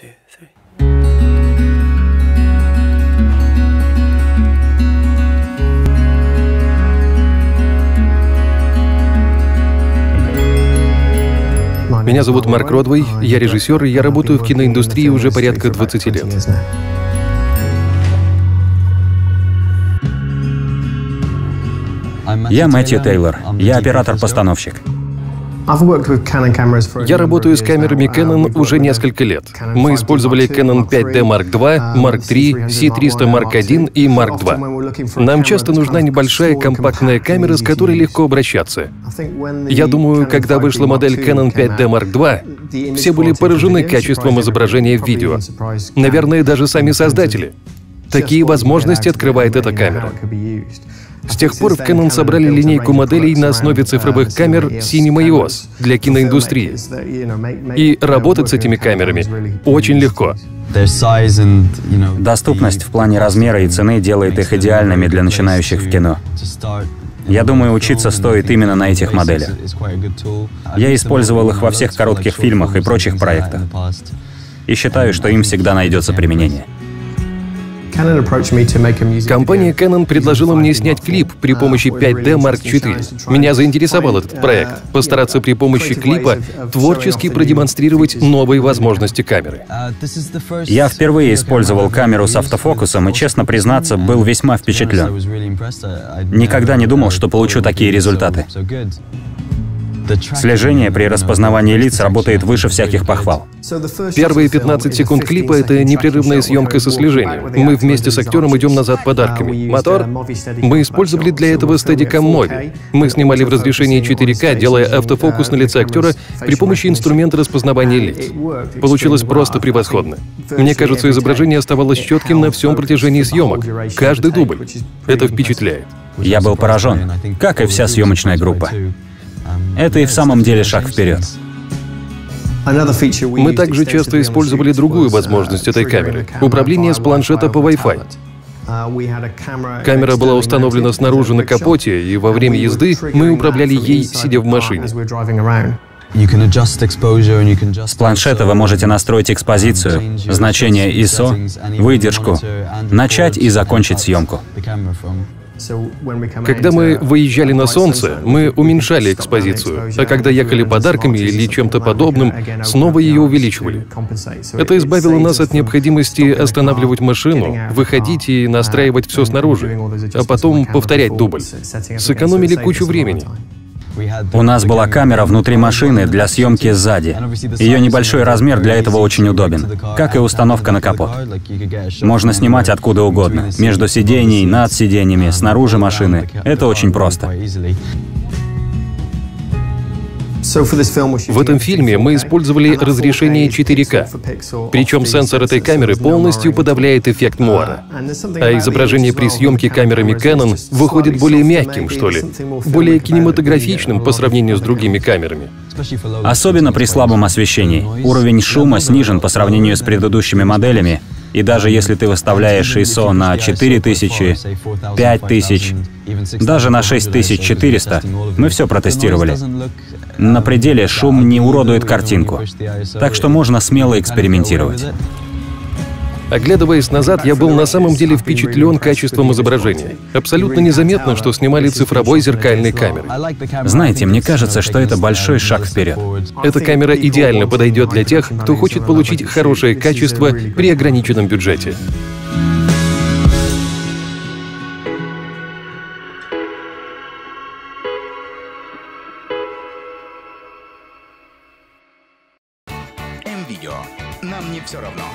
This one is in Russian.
1, 2, 3. Меня зовут Марк Родвой, я режиссер, и я работаю в киноиндустрии уже порядка 20 лет. Я Мэтью Тейлор, я оператор-постановщик. Я работаю с камерами Canon уже несколько лет. Мы использовали Canon 5D Mark II, Mark III, C300 Mark I и Mark II. Нам часто нужна небольшая компактная камера, с которой легко обращаться. Я думаю, когда вышла модель Canon 5D Mark II, все были поражены качеством изображения в видео. Наверное, даже сами создатели. Такие возможности открывает эта камера. С тех пор в Canon собрали линейку моделей на основе цифровых камер Cinema EOS для киноиндустрии. И работать с этими камерами очень легко. Доступность в плане размера и цены делает их идеальными для начинающих в кино. Я думаю, учиться стоит именно на этих моделях. Я использовал их во всех коротких фильмах и прочих проектах. И считаю, что им всегда найдется применение. Компания Canon предложила мне снять клип при помощи 5D Mark IV. Меня заинтересовал этот проект. Постараться при помощи клипа творчески продемонстрировать новые возможности камеры. Я впервые использовал камеру с автофокусом и, честно признаться, был весьма впечатлен. Никогда не думал, что получу такие результаты. Слежение при распознавании лиц работает выше всяких похвал. Первые 15 секунд клипа — это непрерывная съемка со слежением. Мы вместе с актером идем назад подарками. Мотор? Мы использовали для этого стедикам Movi. Мы снимали в разрешении 4К, делая автофокус на лице актера при помощи инструмента распознавания лиц. Получилось просто превосходно. Мне кажется, изображение оставалось четким на всем протяжении съемок. Каждый дубль. Это впечатляет. Я был поражен, как и вся съемочная группа. Это и в самом деле шаг вперед. Мы также часто использовали другую возможность этой камеры — управление с планшета по Wi-Fi. Камера была установлена снаружи на капоте, и во время езды мы управляли ей, сидя в машине. С планшета вы можете настроить экспозицию, значение ISO, выдержку, начать и закончить съемку. Когда мы выезжали на солнце, мы уменьшали экспозицию, а когда ехали подарками или чем-то подобным, снова ее увеличивали. Это избавило нас от необходимости останавливать машину, выходить и настраивать все снаружи, а потом повторять дубль. Сэкономили кучу времени. У нас была камера внутри машины для съемки сзади. Ее небольшой размер для этого очень удобен, как и установка на капот. Можно снимать откуда угодно, между сидений, над сиденьями, снаружи машины. Это очень просто. В этом фильме мы использовали разрешение 4К, причем сенсор этой камеры полностью подавляет эффект муара. А изображение при съемке камерами Canon выходит более мягким, что ли, более кинематографичным по сравнению с другими камерами. Особенно при слабом освещении. Уровень шума снижен по сравнению с предыдущими моделями, и даже если ты выставляешь ISO на 4000, 5000, даже на 6400, мы все протестировали. На пределе шум не уродует картинку, так что можно смело экспериментировать. Оглядываясь назад, я был на самом деле впечатлен качеством изображения. Абсолютно незаметно, что снимали цифровой зеркальной камерой. Знаете, мне кажется, что это большой шаг вперед. Эта камера идеально подойдет для тех, кто хочет получить хорошее качество при ограниченном бюджете. М-Видео. Нам не все равно.